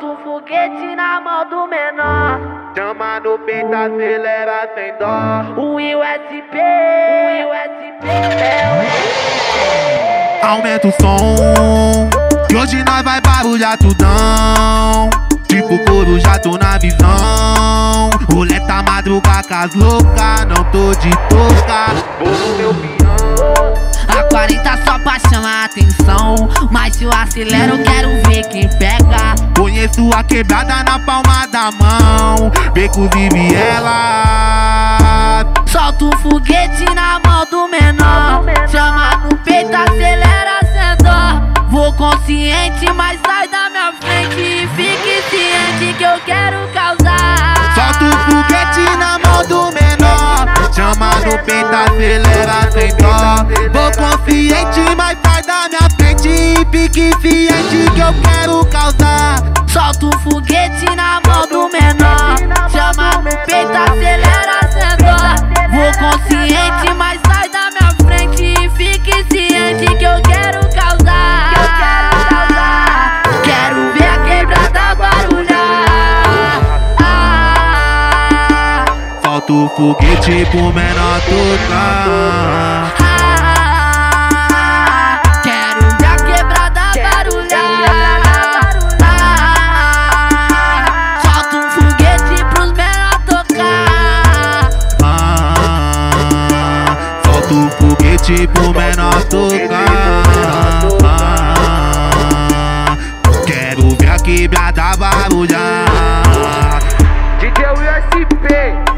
solta o foguete na mão do menor. Chama no peito, acelera sem dó. O USB é o USB. Aumenta o som, que hoje nós vai barulhar tudão. Tipo couro, já tô na visão. Roleta madruga com as louca, não tô de tosca. Bolo meu pião. A 40 só pra chamar atenção, mas se eu acelero quero ver quem pega. Conheço a quebrada na palma da mão, becos e vielas. Solta o foguete na mão do menor. Chama no peito, acelera sem dó. Vou consciente, mas sai da minha frente e fique ciente que eu quero causar. Solta o foguete na mão do menor. Chama no peito, acelera sem dó. Vou consciente, mas sai da minha frente e fique ciente que eu quero causar. Solta o foguete na mão do menor. Chama no peito, acelera sem dó. Vou consciente, mas sai da minha frente e fique ciente que eu quero causar. Solta o foguete pro menor tocar. Quero ver a quebrada barulhar. Solta o foguete pros menor tocar. Solta o foguete pro menor tocar. Quero ver a quebrada barulhar. DJ USP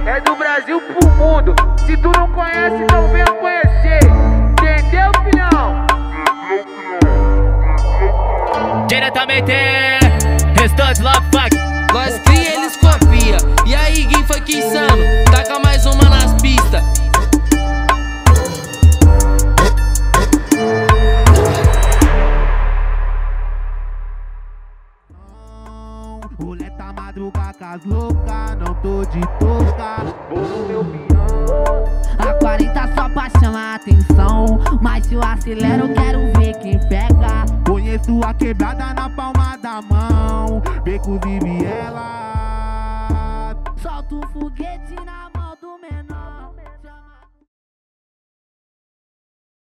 é do Brasil pro mundo. Se tu não conhece, então venha conhecer. Entendeu, filhão? Diretamente, restante love fuck. Nós cria, eles copia. E aí, quem foi que insano? Taca mais uma nas pistas. Roleta madruga com as louca, não tô de tosca. Bolo meu pião. A 40 só pra chamar atenção, mas se eu acelero quero ver quem pega. Conheço a quebrada na palma da mão, becos e vielas. Solta o foguete.